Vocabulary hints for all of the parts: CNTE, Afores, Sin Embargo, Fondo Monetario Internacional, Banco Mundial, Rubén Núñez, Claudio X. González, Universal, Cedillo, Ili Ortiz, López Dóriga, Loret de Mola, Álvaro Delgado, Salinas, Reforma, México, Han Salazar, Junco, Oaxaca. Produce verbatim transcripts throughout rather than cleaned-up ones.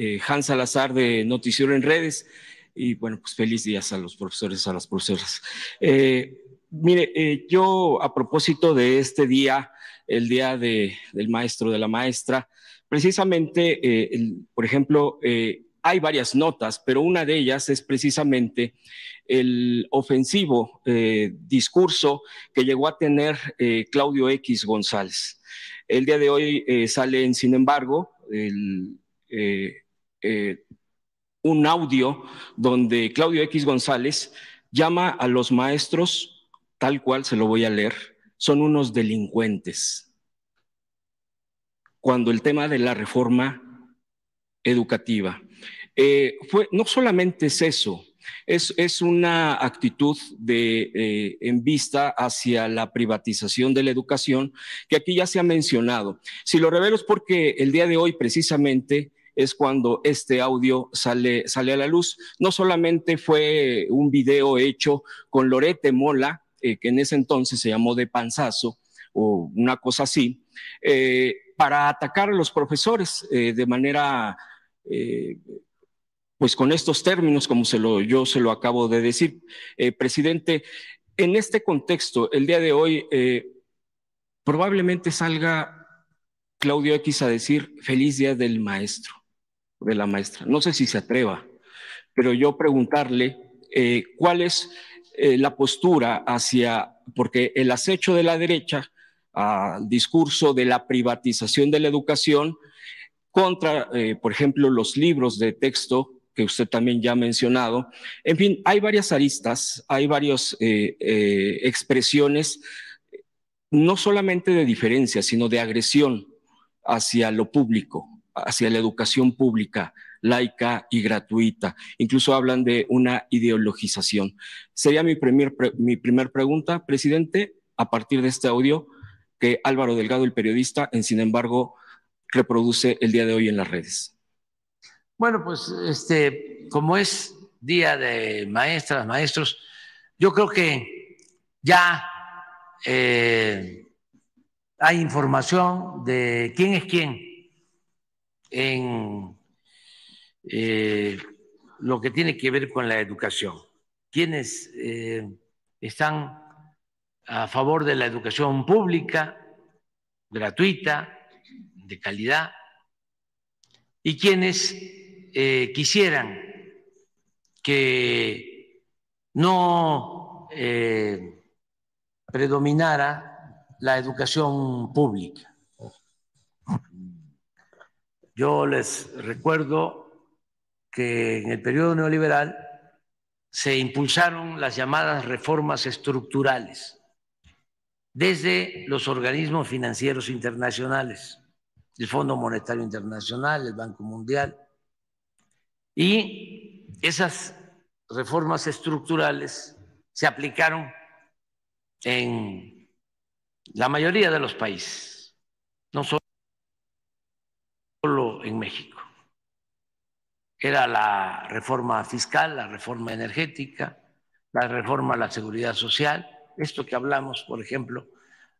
eh, Han Salazar de Noticiero en Redes. Y bueno, pues feliz día a los profesores, a las profesoras. Eh, mire, eh, yo a propósito de este día, el día de, del maestro, de la maestra, precisamente, eh, el, por ejemplo, eh, hay varias notas, pero una de ellas es precisamente el ofensivo eh, discurso que llegó a tener eh, Claudio X. González. El día de hoy eh, sale en Sin Embargo el, eh, eh, un audio donde Claudio X. González llama a los maestros, tal cual se lo voy a leer, son unos delincuentes. Cuando el tema de la reforma educativa. Eh, fue, no solamente es eso, es, es una actitud de, eh, en vista hacia la privatización de la educación que aquí ya se ha mencionado. Si lo revelo es porque el día de hoy precisamente es cuando este audio sale, sale a la luz. No solamente fue un video hecho con Loret de Mola, eh, que en ese entonces se llamó de panzazo o una cosa así, eh, para atacar a los profesores eh, de manera... Eh, pues con estos términos, como se lo, yo se lo acabo de decir, eh, presidente, en este contexto, el día de hoy, eh, probablemente salga Claudio X a decir feliz día del maestro, de la maestra. No sé si se atreva, pero yo preguntarle eh, cuál es eh, la postura hacia, porque el acecho de la derecha al discurso de la privatización de la educación contra, eh, por ejemplo, los libros de texto, que usted también ya ha mencionado. En fin, hay varias aristas, hay varias eh, eh, expresiones, no solamente de diferencia, sino de agresión hacia lo público, hacia la educación pública, laica y gratuita. Incluso hablan de una ideologización. Sería mi primer, pre, mi primer pregunta, presidente, a partir de este audio que Álvaro Delgado, el periodista, en Sin Embargo, reproduce el día de hoy en las redes. Bueno, pues este, como es día de maestras, maestros, yo creo que ya eh, hay información de quién es quién en eh, lo que tiene que ver con la educación. Quiénes eh, están a favor de la educación pública, gratuita, de calidad, y quienes... Eh, quisieran que no eh, predominara la educación pública. Yo les recuerdo que en el periodo neoliberal se impulsaron las llamadas reformas estructurales desde los organismos financieros internacionales, el Fondo Monetario Internacional, el Banco Mundial. Y esas reformas estructurales se aplicaron en la mayoría de los países, no solo en México. Era la reforma fiscal, la reforma energética, la reforma a la seguridad social, esto que hablamos, por ejemplo,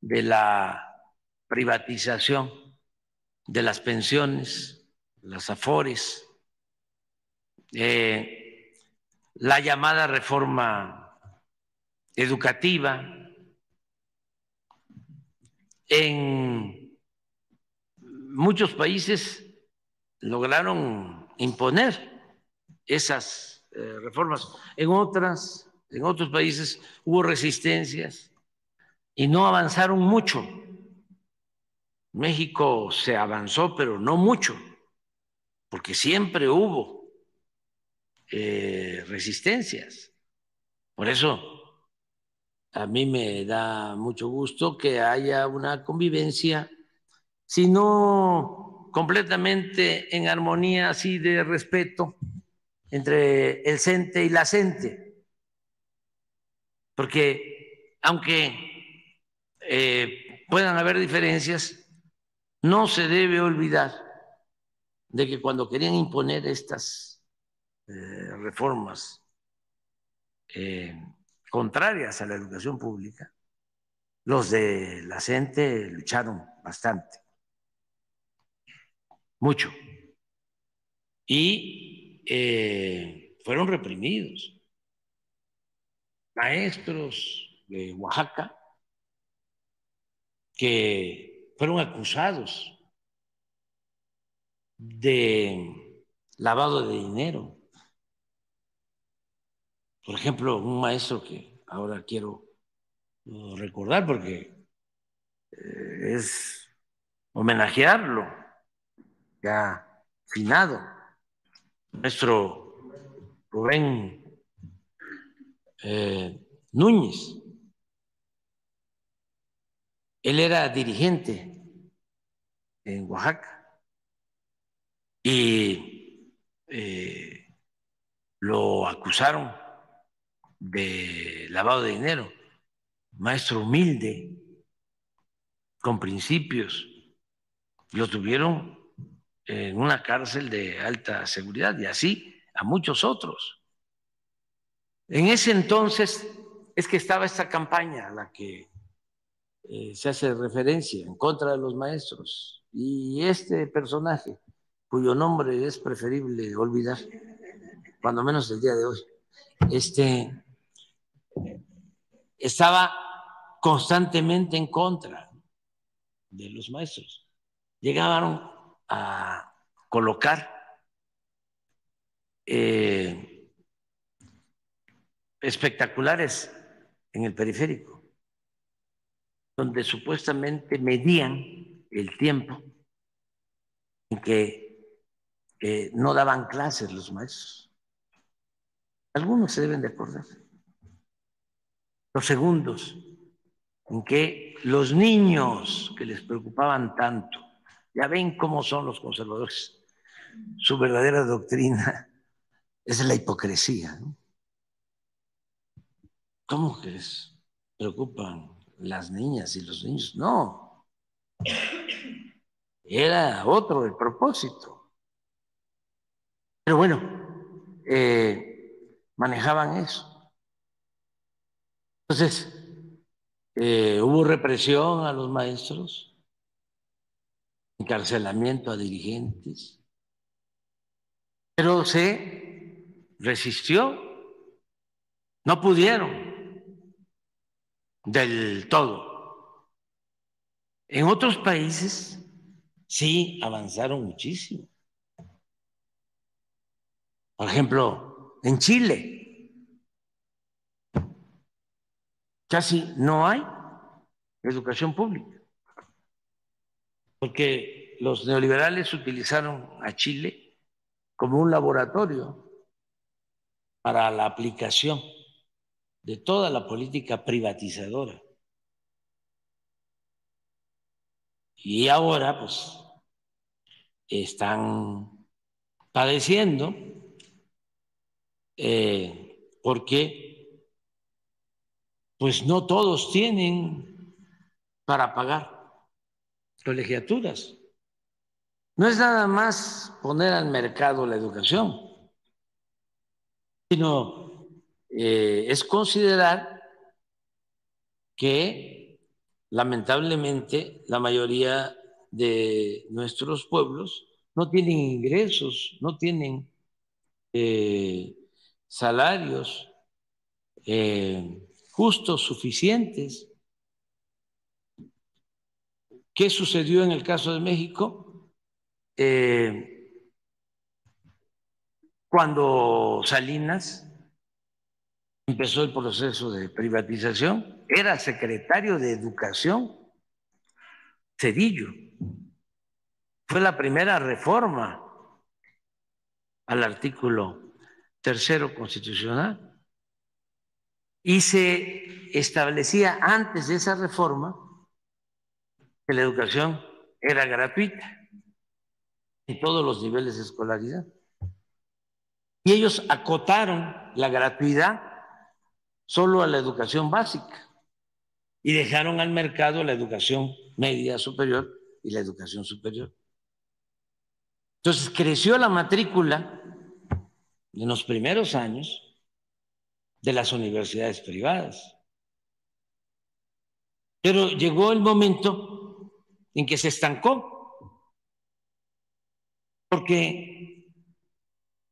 de la privatización de las pensiones, las Afores, Eh, la llamada reforma educativa, en muchos países lograron imponer esas eh, reformas, en otras, en otros países hubo resistencias y no avanzaron mucho. México se avanzó, pero no mucho, porque siempre hubo Eh, resistencias. Por eso a mí me da mucho gusto que haya una convivencia, si no completamente en armonía, así de respeto entre el C N T E y la C N T E, porque aunque eh, puedan haber diferencias, no se debe olvidar de que cuando querían imponer estas Eh, reformas eh, contrarias a la educación pública, los de la C N T E lucharon bastante, mucho, y eh, fueron reprimidos. Maestros de Oaxaca que fueron acusados de lavado de dinero. Por ejemplo, un maestro que ahora quiero recordar porque es homenajearlo, ya finado, nuestro Rubén eh, Núñez. Él era dirigente en Oaxaca y eh, lo acusaron de lavado de dinero. Maestro humilde, con principios, lo tuvieron en una cárcel de alta seguridad y así a muchos otros. En ese entonces es que estaba esta campaña a la que eh, se hace referencia en contra de los maestros y este personaje, cuyo nombre es preferible olvidar, cuando menos el día de hoy, este... estaba constantemente en contra de los maestros. Llegaron a colocar eh, espectaculares en el periférico, donde supuestamente medían el tiempo en que eh, no daban clases los maestros. Algunos se deben de acordar. Los segundos, en que los niños que les preocupaban tanto, ya ven cómo son los conservadores, su verdadera doctrina es la hipocresía, ¿no? ¿Cómo que les preocupan las niñas y los niños? No, era otro el propósito. Pero bueno, eh, manejaban eso. Entonces, eh, hubo represión a los maestros, encarcelamiento a dirigentes, pero se resistió, no pudieron del todo. En otros países sí avanzaron muchísimo. Por ejemplo, en Chile. Casi no hay educación pública, porque los neoliberales utilizaron a Chile como un laboratorio para la aplicación de toda la política privatizadora. Y ahora, pues, están padeciendo eh, porque... pues no todos tienen para pagar colegiaturas. No es nada más poner al mercado la educación, sino eh, es considerar que lamentablemente la mayoría de nuestros pueblos no tienen ingresos, no tienen eh, salarios eh, justos, suficientes. ¿Qué sucedió en el caso de México? Eh, cuando Salinas empezó el proceso de privatización, era secretario de Educación Cedillo. Fue la primera reforma al artículo tercero constitucional. Y se establecía antes de esa reforma que la educación era gratuita en todos los niveles de escolaridad. Y ellos acotaron la gratuidad solo a la educación básica y dejaron al mercado la educación media superior y la educación superior. Entonces creció la matrícula en los primeros años de las universidades privadas. Pero llegó el momento en que se estancó, porque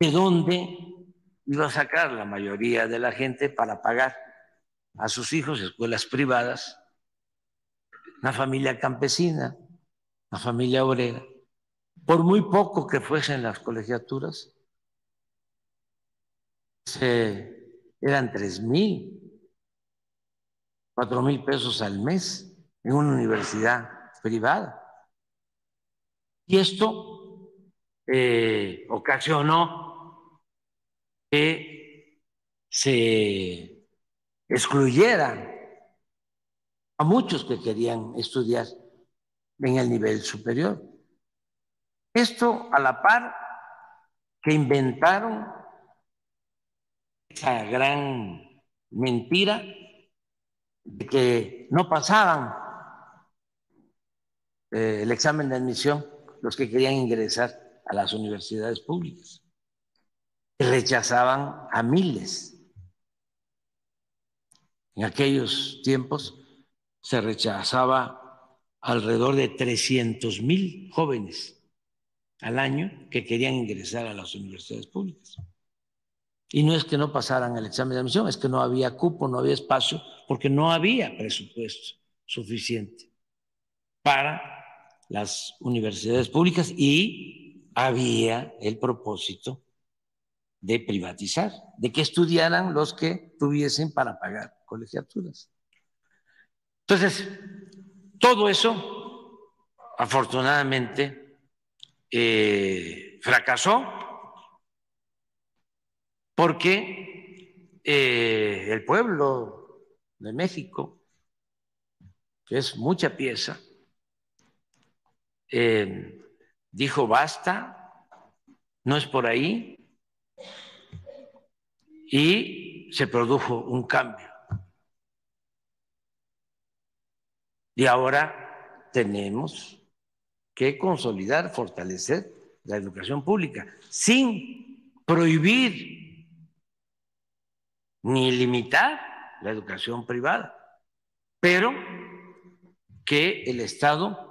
de dónde iba a sacar la mayoría de la gente para pagar a sus hijos escuelas privadas, una familia campesina, una familia obrera, por muy poco que fuesen las colegiaturas, se, eran tres mil, cuatro mil pesos al mes en una universidad privada. Y esto eh, ocasionó que se excluyeran a muchos que querían estudiar en el nivel superior. Esto a la par que inventaron esa gran mentira de que no pasaban eh, el examen de admisión los que querían ingresar a las universidades públicas. Rechazaban a miles. En aquellos tiempos se rechazaba alrededor de trescientos mil jóvenes al año que querían ingresar a las universidades públicas. Y no es que no pasaran el examen de admisión, es que no había cupo, no había espacio, porque no había presupuesto suficiente para las universidades públicas y había el propósito de privatizar, de que estudiaran los que tuviesen para pagar colegiaturas. Entonces, todo eso, afortunadamente, eh, fracasó porque eh, el pueblo de México, que es mucha pieza, Eh, dijo basta, no es por ahí, y se produjo un cambio. Y ahora tenemos que consolidar, fortalecer la educación pública sin prohibir ni limitar la educación privada, pero que el Estado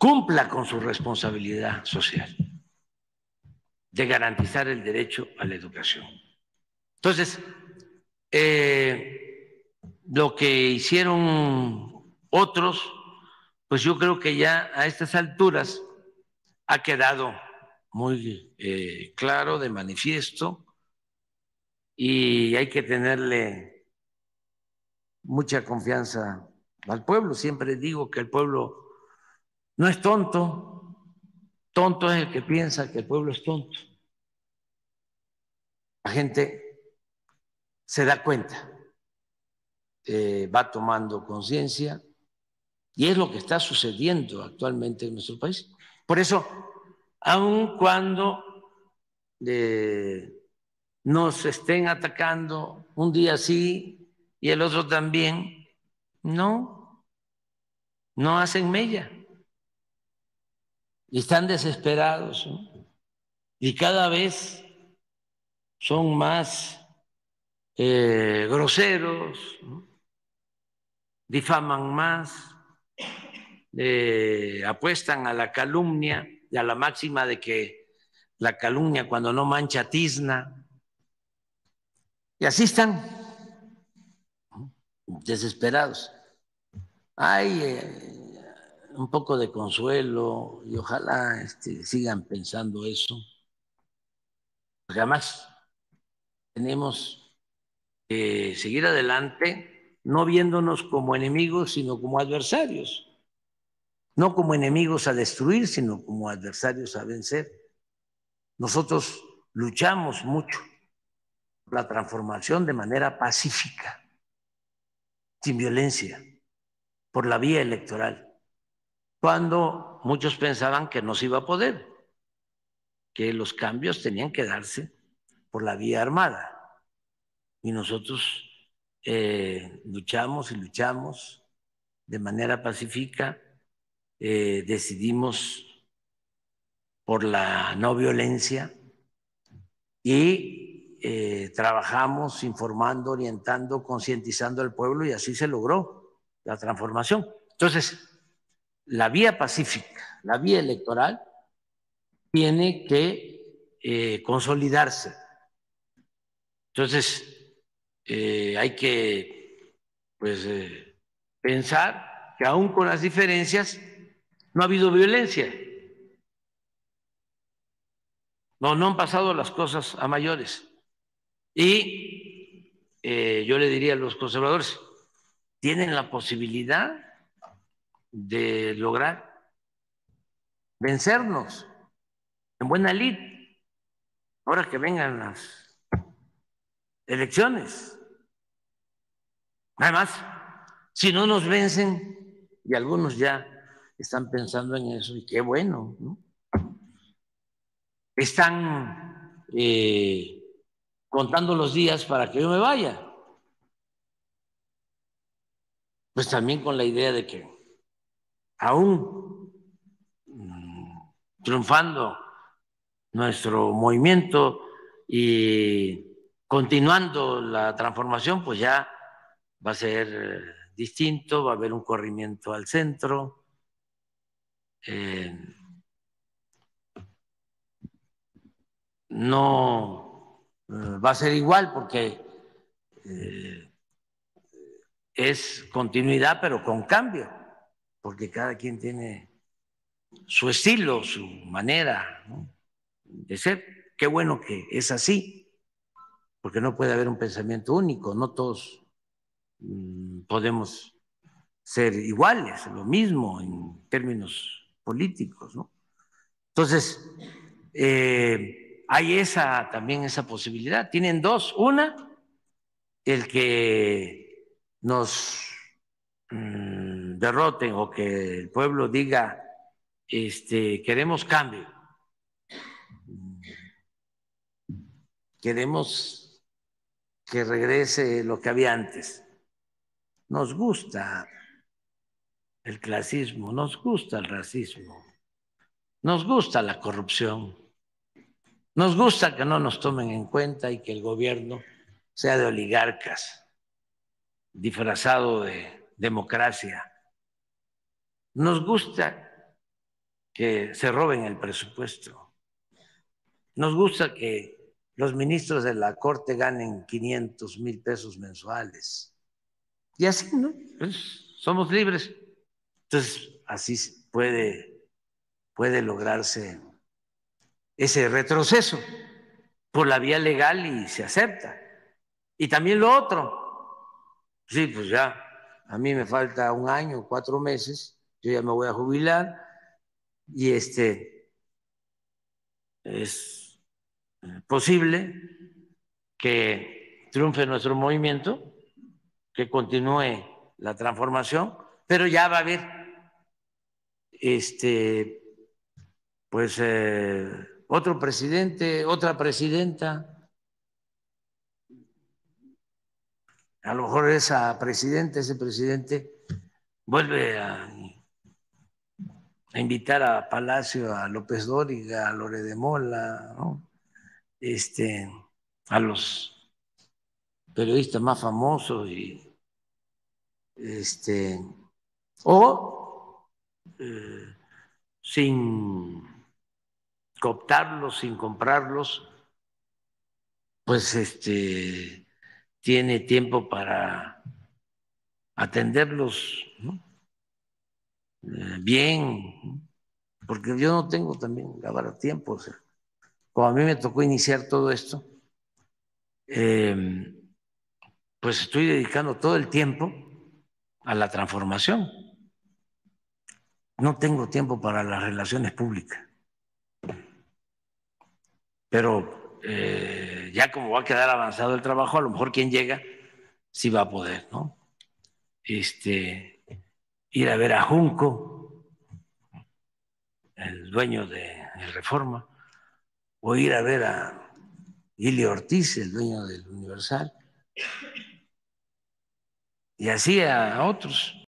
cumpla con su responsabilidad social de garantizar el derecho a la educación. Entonces, eh, lo que hicieron otros, pues yo creo que ya a estas alturas ha quedado muy eh, claro, de manifiesto, y hay que tenerle mucha confianza al pueblo. Siempre digo que el pueblo no es tonto, tonto es el que piensa que el pueblo es tonto. La gente se da cuenta, eh, va tomando conciencia, y es lo que está sucediendo actualmente en nuestro país. Por eso, aun cuando eh, nos estén atacando un día sí y el otro también, no, no hacen mella. Y están desesperados, ¿no? Y cada vez son más eh, groseros, ¿no? Difaman más, eh, apuestan a la calumnia y a la máxima de que la calumnia cuando no mancha tizna. Y así están, ¿no? Desesperados. Ay, eh, un poco de consuelo, y ojalá este, sigan pensando eso, porque además tenemos que seguir adelante, no viéndonos como enemigos sino como adversarios, no como enemigos a destruir sino como adversarios a vencer. Nosotros luchamos mucho por la transformación de manera pacífica, sin violencia, por la vía electoral, cuando muchos pensaban que no se iba a poder, que los cambios tenían que darse por la vía armada. Y nosotros eh, luchamos y luchamos de manera pacífica, eh, decidimos por la no violencia y eh, trabajamos informando, orientando, concientizando al pueblo, y así se logró la transformación. Entonces, la vía pacífica, la vía electoral, tiene que eh, consolidarse. Entonces, eh, hay que pues, eh, pensar que aún con las diferencias no ha habido violencia. No, no han pasado las cosas a mayores. Y eh, yo le diría a los conservadores, tienen la posibilidad de lograr vencernos en buena lid ahora que vengan las elecciones. Además, si no nos vencen, y algunos ya están pensando en eso, y qué bueno, ¿no? Están eh, contando los días para que yo me vaya. Pues también con la idea de que aún mmm, triunfando nuestro movimiento y continuando la transformación, pues ya va a ser distinto, va a haber un corrimiento al centro. Eh, no eh, va a ser igual porque... Eh, es continuidad, pero con cambio, porque cada quien tiene su estilo, su manera, ¿no?, de ser. Qué bueno que es así, porque no puede haber un pensamiento único, no todos mmm, podemos ser iguales, lo mismo en términos políticos, ¿no? Entonces, eh, hay esa también esa posibilidad. Tienen dos. Una, el que nos mmm, derroten o que el pueblo diga este, queremos cambio, queremos que regrese lo que había antes, nos gusta el clasismo, nos gusta el racismo, nos gusta la corrupción, nos gusta que no nos tomen en cuenta y que el gobierno sea de oligarcas disfrazado de democracia. Nos gusta que se roben el presupuesto. Nos gusta que los ministros de la Corte ganen quinientos mil pesos mensuales. Y así, ¿no? Pues somos libres. Entonces, así puede, puede lograrse ese retroceso por la vía legal y se acepta. Y también lo otro. Sí, pues ya, a mí me falta un año, cuatro meses, yo ya me voy a jubilar y este es posible que triunfe nuestro movimiento, que continúe la transformación, pero ya va a haber este, pues, eh, otro presidente, otra presidenta. A lo mejor esa presidenta, ese presidente vuelve a, a invitar a Palacio, a López Dóriga, a Loret de Mola, ¿no?, este, a los periodistas más famosos y este o eh, sin cooptarlos, sin comprarlos, pues este tiene tiempo para atenderlos, ¿no?, eh, bien, porque yo no tengo también ahora tiempo. O sea, como a mí me tocó iniciar todo esto, eh, pues estoy dedicando todo el tiempo a la transformación. No tengo tiempo para las relaciones públicas, pero... Eh, ya como va a quedar avanzado el trabajo, a lo mejor quien llega sí va a poder, ¿no?, este, ir a ver a Junco, el dueño de Reforma, o ir a ver a Ili Ortiz, el dueño del Universal, y así a otros.